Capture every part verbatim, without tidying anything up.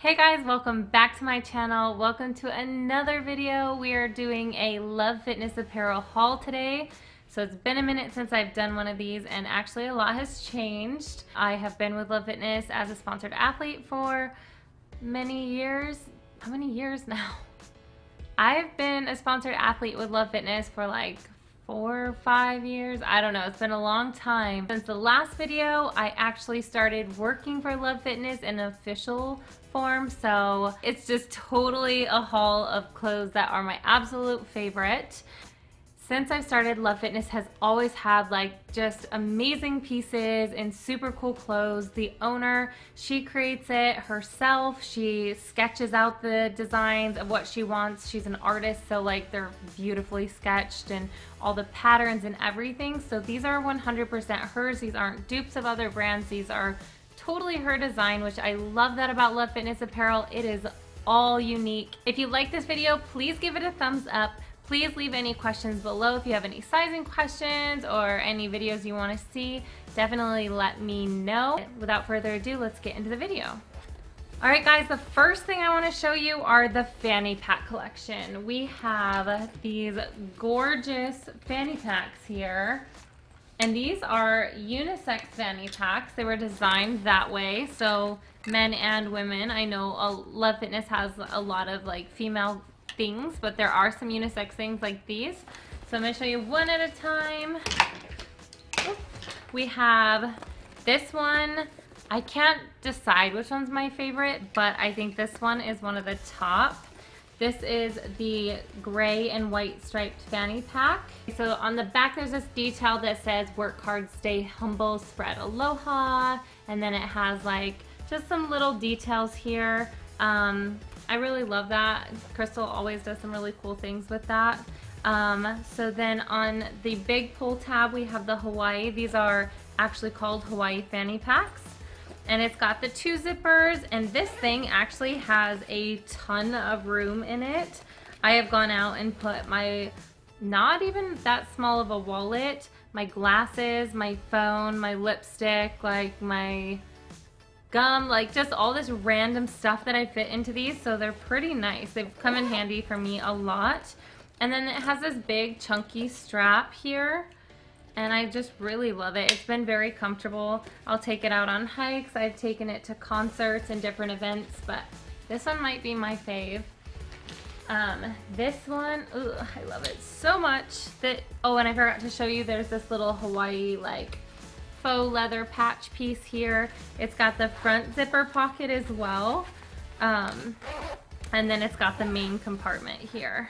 Hey guys, welcome back to my channel. Welcome to another video. We are doing a Love Fitness Apparel haul today. So it's been a minute since I've done one of these, and actually a lot has changed. I have been with Love Fitness as a sponsored athlete for many years. How many years now? I've been a sponsored athlete with Love Fitness for like four or five years. I don't know, it's been a long time. Since the last video, I actually started working for Love Fitness in an official form, so it's just totally a haul of clothes that are my absolute favorite. Since I've started, Love Fitness has always had like just amazing pieces and super cool clothes. The owner, she creates it herself. She sketches out the designs of what she wants. She's an artist, so like they're beautifully sketched and all the patterns and everything. So these are one hundred percent hers. These aren't dupes of other brands. These are totally her design, which I love that about Love Fitness Apparel. It is all unique. If you like this video, please give it a thumbs up. Please leave any questions below. If you have any sizing questions or any videos you want to see, definitely let me know. Without further ado, let's get into the video. All right guys, the first thing I want to show you are the fanny pack collection. We have these gorgeous fanny packs here, and these are unisex fanny packs. They were designed that way, so men and women. I know Love Fitness has a lot of like female things, but there are some unisex things like these. So I'm going to show you one at a time. Oops. We have this one. I can't decide which one's my favorite, but I think this one is one of the top. This is the gray and white striped fanny pack. So on the back there's this detail that says work hard, stay humble, spread aloha, and then it has like just some little details here. Um, I really love that. Crystal always does some really cool things with that. Um, so then on the big pull tab we have the Hawaii. These are actually called Hawaii fanny packs. And it's got the two zippers, and this thing actually has a ton of room in it. I have gone out and put my, not even that small of a wallet, my glasses, my phone, my lipstick, like my gum, like just all this random stuff that I fit into these, so they're pretty nice. They've come in handy for me a lot. And then it has this big chunky strap here, and I just really love it. It's been very comfortable. I'll take it out on hikes. I've taken it to concerts and different events, but this one might be my fave. Um, this one, ooh, I love it so much that, oh, and I forgot to show you, there's this little Hawaii like faux leather patch piece here. It's got the front zipper pocket as well, um, and then it's got the main compartment here.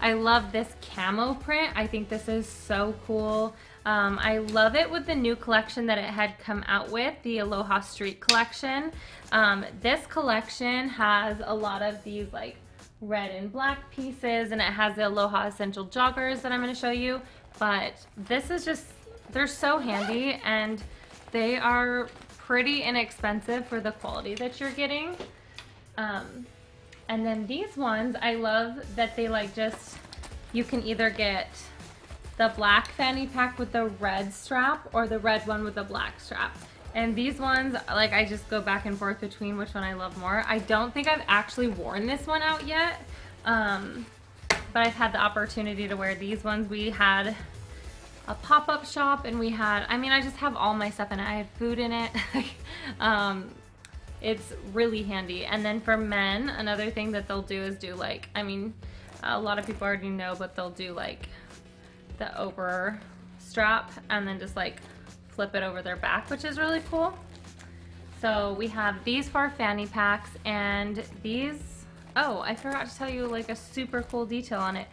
I love this camo print. I think this is so cool. Um, I love it with the new collection that it had come out with, the Aloha Street Collection. Um, this collection has a lot of these like red and black pieces, and it has the Aloha Essential joggers that I'm going to show you, but this is just, they're so handy, and they are pretty inexpensive for the quality that you're getting. Um, and then these ones, I love that they like just, you can either get the black fanny pack with the red strap or the red one with the black strap. And these ones, like I just go back and forth between which one I love more. I don't think I've actually worn this one out yet, um, but I've had the opportunity to wear these ones. We had a pop-up shop, and we had, I mean, I just have all my stuff in it. I had food in it. um, it's really handy. And then for men, another thing that they'll do is do like, I mean, a lot of people already know, but they'll do like the over strap and then just like flip it over their back, which is really cool. So we have these for fanny packs, and these, oh, I forgot to tell you like a super cool detail on it.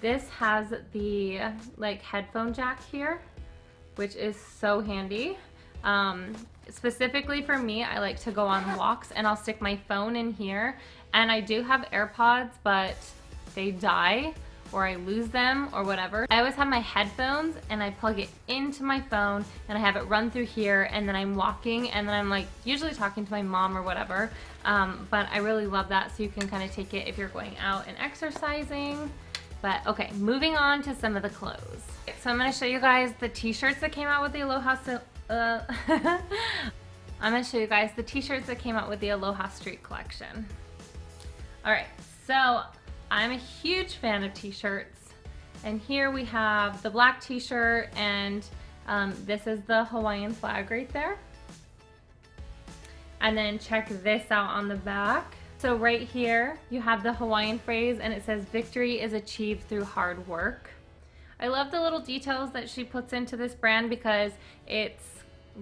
This has the like headphone jack here, which is so handy. Um, specifically for me, I like to go on walks and I'll stick my phone in here, and I do have AirPods, but they die or I lose them or whatever. I always have my headphones and I plug it into my phone and I have it run through here, and then I'm walking, and then I'm like usually talking to my mom or whatever, um, but I really love that, so you can kind of take it if you're going out and exercising. But okay, moving on to some of the clothes. So I'm going to show you guys the t-shirts that came out with the Aloha, uh, I'm gonna show you guys the t-shirts that came out with the Aloha Street Collection. All right, so I'm a huge fan of t-shirts, and here we have the black t-shirt, and um, this is the Hawaiian flag right there. And then check this out on the back. So right here you have the Hawaiian phrase, and it says victory is achieved through hard work. I love the little details that she puts into this brand because it's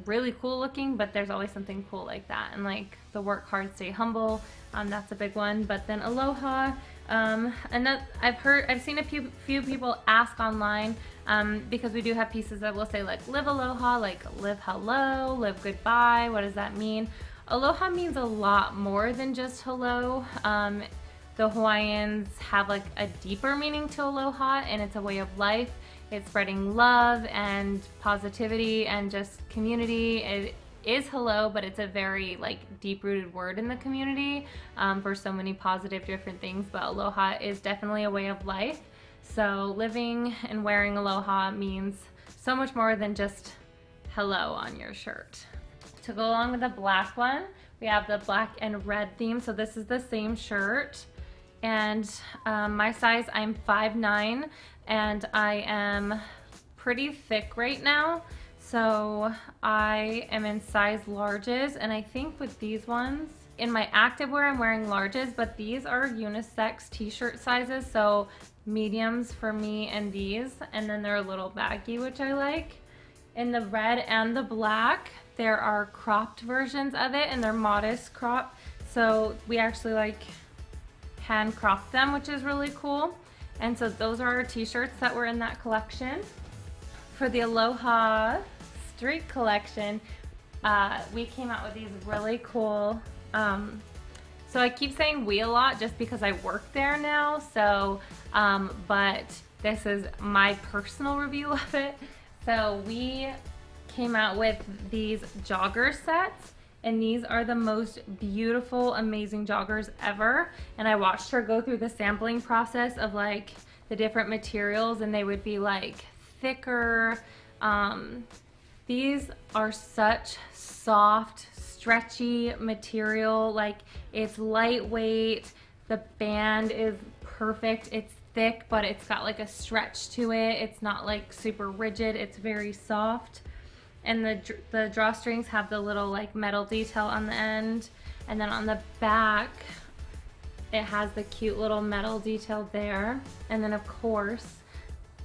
really cool looking, but there's always something cool like that. And like the work hard, stay humble, um, that's a big one. But then Aloha, um, and that I've heard, I've seen a few, few people ask online, um, because we do have pieces that will say like live Aloha, like live hello, live goodbye. What does that mean? Aloha means a lot more than just hello. Um, the Hawaiians have like a deeper meaning to Aloha, and it's a way of life. It's spreading love and positivity and just community. It is hello, but it's a very like deep-rooted word in the community um, for so many positive different things. But Aloha is definitely a way of life. So living and wearing Aloha means so much more than just hello on your shirt. To go along with the black one, we have the black and red theme. So this is the same shirt. And um, my size, I'm five nine, and I am pretty thick right now, so I am in size larges. And I think with these ones, in my activewear I'm wearing larges, but these are unisex t-shirt sizes, so mediums for me and these, and then they're a little baggy, which I like. In the red and the black, there are cropped versions of it, and they're modest crop, so we actually like hand crop them, which is really cool. And so those are our t-shirts that were in that collection. For the Aloha Street Collection, uh, we came out with these really cool, um, so I keep saying we a lot just because I work there now, so, um, but this is my personal review of it. So we came out with these jogger sets, and these are the most beautiful, amazing joggers ever. And I watched her go through the sampling process of like the different materials, and they would be like thicker. Um, these are such soft, stretchy material. Like, it's lightweight. The band is perfect. It's thick, but it's got like a stretch to it. It's not like super rigid. It's very soft. And the, the drawstrings have the little like metal detail on the end. And then on the back, it has the cute little metal detail there. And then of course,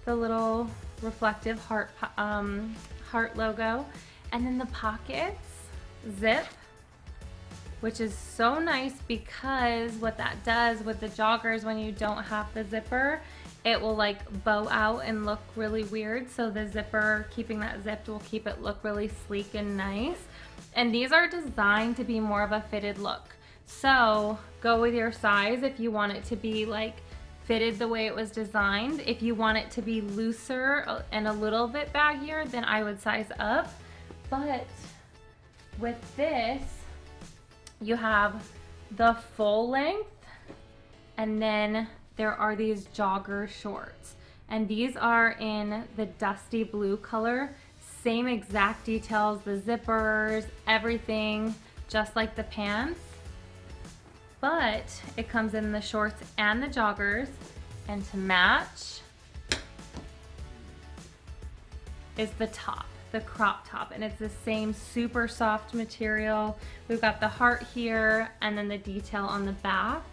the little reflective heart, um, heart logo. And then the pockets zip, which is so nice because what that does with the joggers, when you don't have the zipper, it will like bow out and look really weird. So the zipper, keeping that zipped, will keep it look really sleek and nice. And these are designed to be more of a fitted look. So go with your size if you want it to be like fitted the way it was designed. If you want it to be looser and a little bit baggier, then I would size up. But with this, you have the full length, and then there are these jogger shorts, and these are in the dusty blue color. Same exact details, the zippers, everything, just like the pants, but it comes in the shorts and the joggers. And to match is the top, the crop top, and it's the same super soft material. We've got the heart here, and then the detail on the back.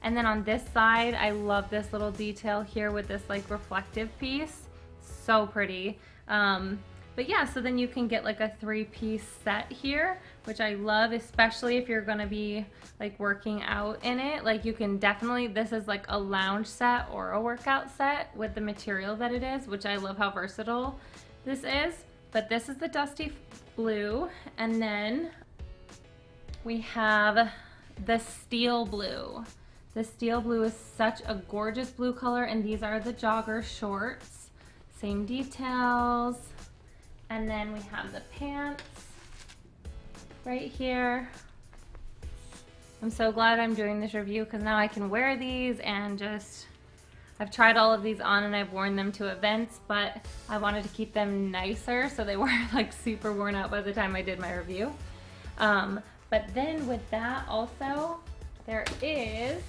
And then on this side, I love this little detail here with this like reflective piece. So pretty. Um, but yeah, so then you can get like a three-piece set here, which I love, especially if you're gonna be like working out in it. Like, you can definitely, this is like a lounge set or a workout set with the material that it is, which I love how versatile this is. But this is the dusty blue, and then we have the steel blue. The steel blue is such a gorgeous blue color, and these are the jogger shorts. Same details. And then we have the pants right here. I'm so glad I'm doing this review because now I can wear these, and just, I've tried all of these on and I've worn them to events, but I wanted to keep them nicer so they weren't like super worn out by the time I did my review. Um, but then with that also, there is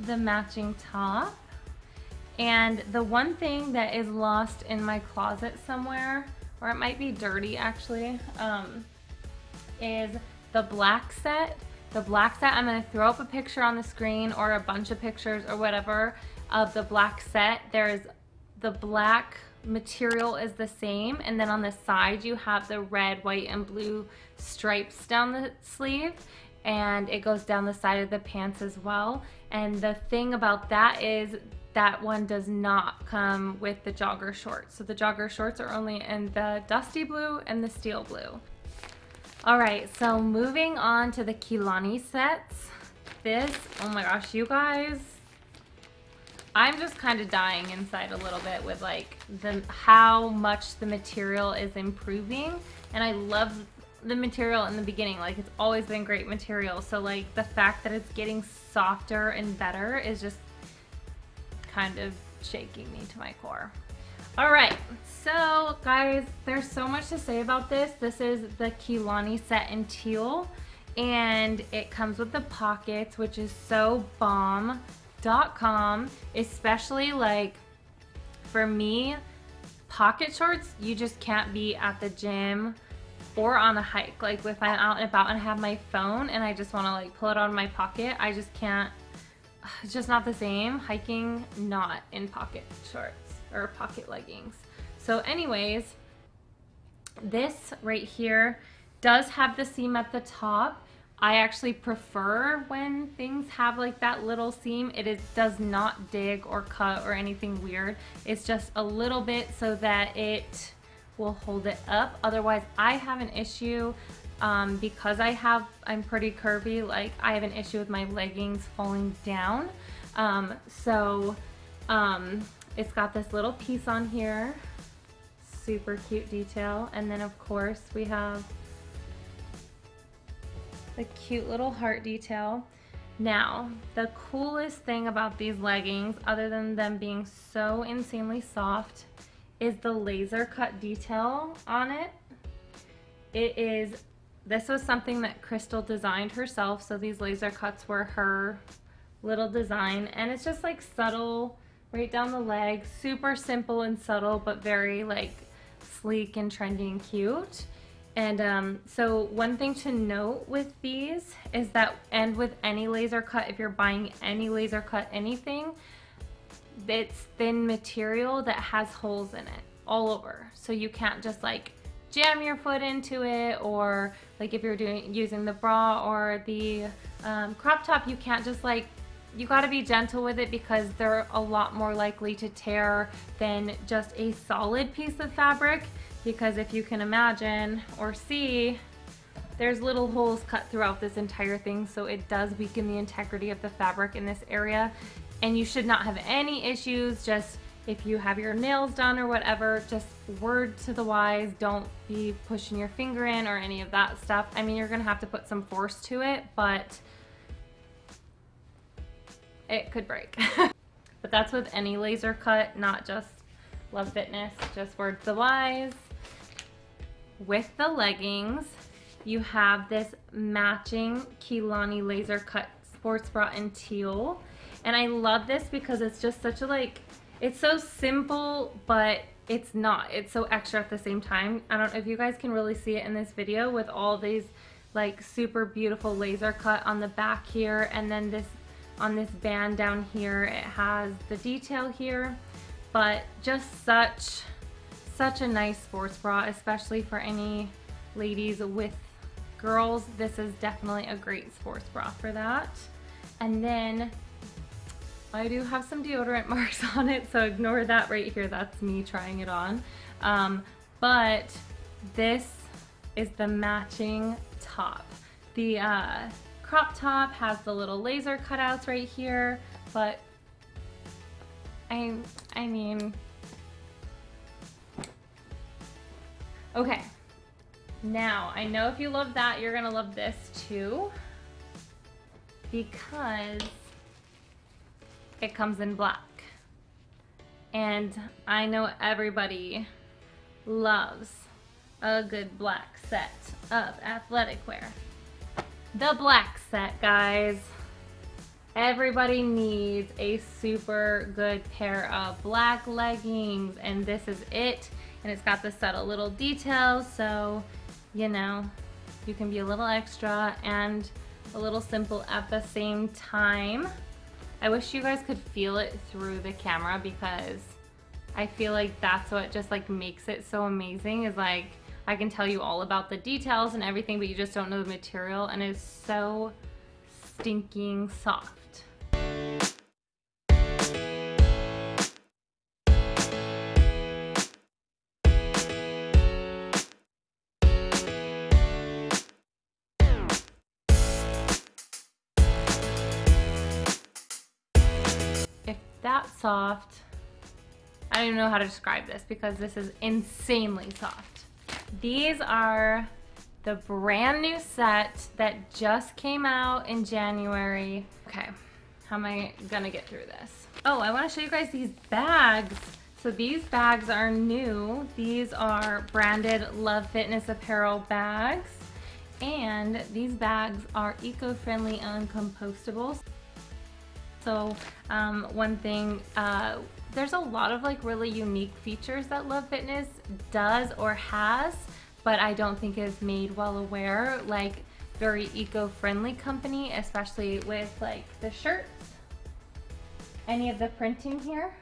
the matching top. And the one thing that is lost in my closet somewhere, or it might be dirty actually, um, is the black set. The black set, I'm gonna throw up a picture on the screen or a bunch of pictures or whatever of the black set. There's the black material is the same, and then on the side you have the red, white, and blue stripes down the sleeve, and it goes down the side of the pants as well. And the thing about that is that one does not come with the jogger shorts. So the jogger shorts are only in the dusty blue and the steel blue. All right, so moving on to the Kilani sets. This, oh my gosh, you guys, I'm just kind of dying inside a little bit with like the how much the material is improving. And I love the material in the beginning, like it's always been great material. So like the fact that it's getting softer and better is just kind of shaking me to my core. All right, so guys, there's so much to say about this. This is the Kilani set in teal, and it comes with the pockets, which is so bomb dot com, especially like for me, pocket shorts, you just can't be at the gym or on a hike. Like if I'm out and about and have my phone and I just want to like pull it out of my pocket, I just can't. It's just not the same. Hiking, not in pocket shorts or pocket leggings. So anyways, this right here does have the seam at the top. I actually prefer when things have like that little seam. It is, does not dig or cut or anything weird. It's just a little bit so that it will hold it up. Otherwise, I have an issue um, because I have, I'm pretty curvy, like I have an issue with my leggings falling down. Um, so um, it's got this little piece on here, super cute detail. And then of course we have a cute little heart detail. Now, the coolest thing about these leggings, other than them being so insanely soft, is the laser cut detail on it. It is, this was something that Crystal designed herself, so these laser cuts were her little design, and it's just like subtle, right down the leg, super simple and subtle, but very like sleek and trendy and cute. And um, so one thing to note with these is that, and with any laser cut, if you're buying any laser cut anything, it's thin material that has holes in it all over. So you can't just like jam your foot into it, or like if you're doing using the bra or the um, crop top, you can't just like, you gotta be gentle with it because they're a lot more likely to tear than just a solid piece of fabric. Because if you can imagine or see, there's little holes cut throughout this entire thing, so it does weaken the integrity of the fabric in this area. And you should not have any issues. Just if you have your nails done or whatever, just word to the wise, don't be pushing your finger in or any of that stuff. I mean, you're gonna have to put some force to it, but it could break. But that's with any laser cut, not just Love Fitness, just word to the wise. With the leggings, you have this matching Kilani laser cut sports bra in teal. And I love this because it's just such a like, it's so simple, but it's not. It's so extra at the same time. I don't know if you guys can really see it in this video with all these like super beautiful laser cut on the back here. And then this on this band down here, it has the detail here, but just such such a nice sports bra, especially for any ladies with girls. This is definitely a great sports bra for that. And then I do have some deodorant marks on it, so ignore that right here. That's me trying it on. Um, but this is the matching top. The uh, crop top has the little laser cutouts right here, but I, I mean, okay, now I know if you love that, you're gonna love this too, because it comes in black. And I know everybody loves a good black set of athletic wear. The black set, guys. Everybody needs a super good pair of black leggings, and this is it. And it's got the subtle little details, so you know, you can be a little extra and a little simple at the same time. I wish you guys could feel it through the camera, because I feel like that's what just like makes it so amazing, is like I can tell you all about the details and everything, but you just don't know the material, and it's so stinking soft. If that's soft, I don't even know how to describe this, because this is insanely soft. These are the brand new set that just came out in January. Okay, how am I gonna get through this? Oh, I wanna show you guys these bags. So these bags are new. These are branded Love Fitness Apparel bags. And these bags are eco-friendly and compostable. So um, one thing, uh, there's a lot of like really unique features that Love Fitness does or has, but I don't think is made well aware, like very eco-friendly company, especially with like the shirts, any of the printing here.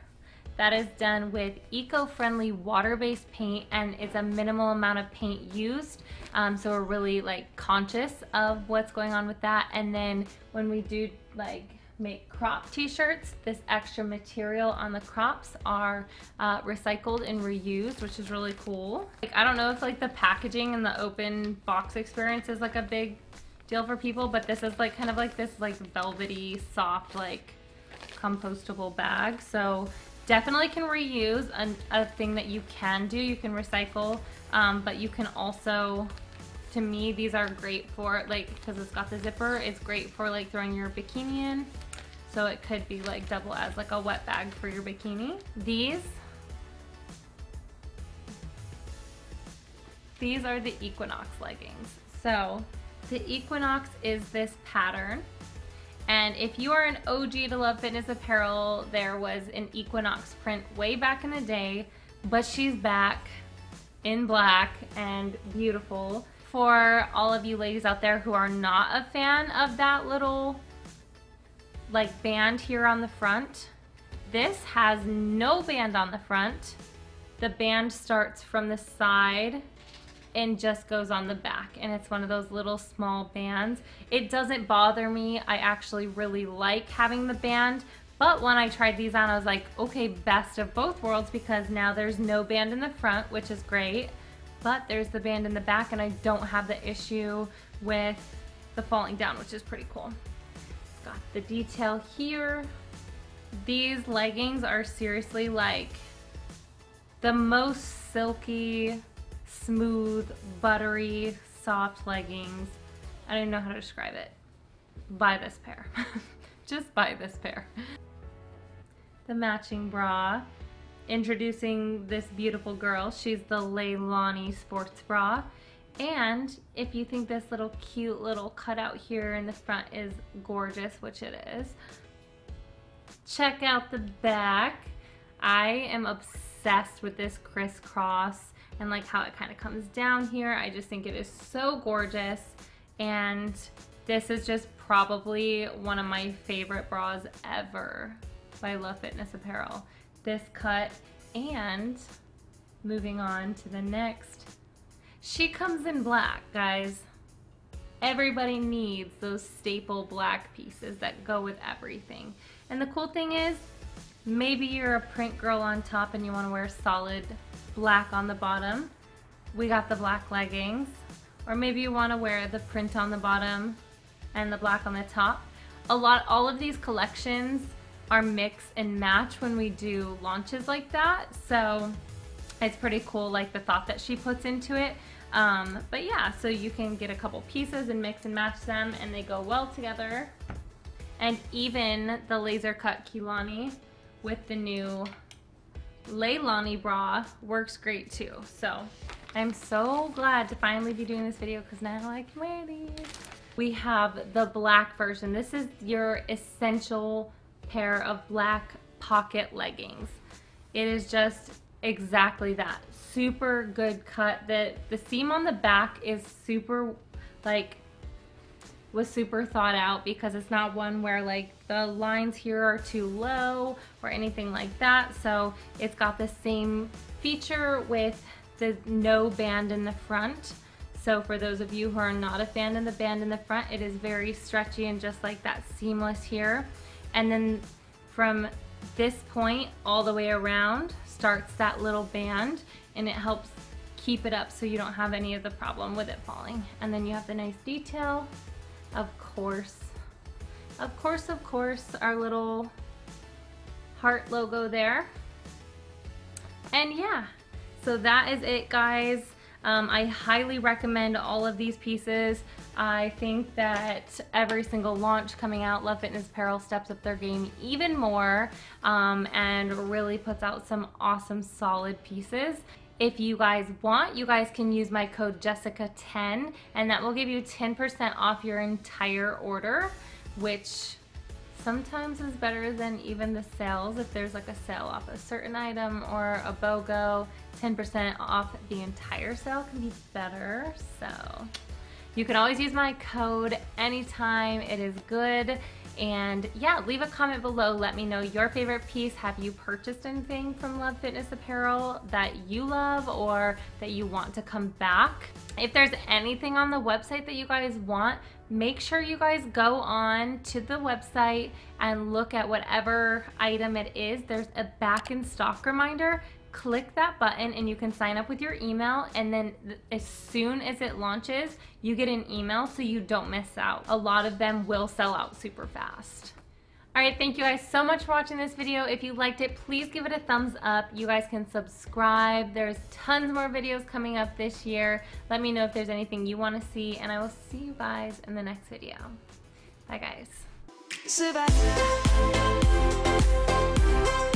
That is done with eco-friendly water-based paint, and it's a minimal amount of paint used. Um, so we're really like conscious of what's going on with that. And then when we do like make crop t-shirts, this extra material on the crops are uh, recycled and reused, which is really cool. Like, I don't know if like the packaging and the open box experience is like a big deal for people, but this is like kind of like this like velvety soft like compostable bag, so definitely can reuse. An, a thing that you can do, you can recycle, um, but you can also, to me, these are great for like, because it's got the zipper, it's great for like throwing your bikini in. So it could be like double as like a wet bag for your bikini. These, these are the Equinox leggings. So the Equinox is this pattern. And if you are an O G to Love Fitness Apparel, there was an Equinox print way back in the day, but she's back in black and beautiful. For all of you ladies out there who are not a fan of that little like band here on the front, this has no band on the front. The band starts from the side and just goes on the back, and it's one of those little small bands. It doesn't bother me. I actually really like having the band, but when I tried these on, I was like, okay, best of both worlds, because now there's no band in the front, which is great, but there's the band in the back, and I don't have the issue with the falling down, which is pretty cool. Got the detail here. These leggings are seriously like the most silky, smooth, buttery, soft leggings. I don't even know how to describe it. Buy this pair. Just buy this pair. The matching bra. Introducing this beautiful girl. She's the Leilani sports bra. And if you think this little cute little cutout here in the front is gorgeous, which it is, check out the back. I am obsessed with this crisscross and like how it kind of comes down here. I just think it is so gorgeous. And this is just probably one of my favorite bras ever by Love Fitness Apparel. This cut, and moving on to the next. She comes in black, guys. Everybody needs those staple black pieces that go with everything. And the cool thing is, maybe you're a print girl on top and you want to wear solid black on the bottom. We got the black leggings. Or maybe you want to wear the print on the bottom and the black on the top. A lot, all of these collections are mix and match when we do launches like that, so it's pretty cool, like the thought that she puts into it. Um, but yeah, so you can get a couple pieces and mix and match them, and they go well together. And even the laser cut Kilani with the new Leilani bra works great too. So I'm so glad to finally be doing this video because now I can wear these. We have the black version. This is your essential pair of black pocket leggings. It is just exactly that. Super good cut. The, the seam on the back is super, like, was super thought out because it's not one where like the lines here are too low or anything like that. So it's got the same feature with the no band in the front. So for those of you who are not a fan of the band in the front, it is very stretchy and just like that seamless here. And then from this point all the way around starts that little band, and it helps keep it up so you don't have any of the problem with it falling. And then you have the nice detail. Of course, of course, of course, our little heart logo there. And yeah, so that is it, guys. Um, I highly recommend all of these pieces. I think that every single launch coming out, Love Fitness Apparel steps up their game even more um, and really puts out some awesome, solid pieces. If you guys want, you guys can use my code Jessica ten, and that will give you ten percent off your entire order, which sometimes is better than even the sales. If there's like a sale off a certain item or a BOGO, ten percent off the entire sale can be better. So you can always use my code anytime. It is good. And yeah, leave a comment below. Let me know your favorite piece. Have you purchased anything from Love Fitness Apparel that you love or that you want to come back? If there's anything on the website that you guys want, make sure you guys go on to the website and look at whatever item it is. There's a back in stock reminder. Click that button and you can sign up with your email, and then as soon as it launches you get an email so you don't miss out. A lot of them will sell out super fast. All right, thank you guys so much for watching this video. If you liked it, please give it a thumbs up. You guys can subscribe. There's tons more videos coming up this year. Let me know if there's anything you want to see, and I will see you guys in the next video. Bye guys.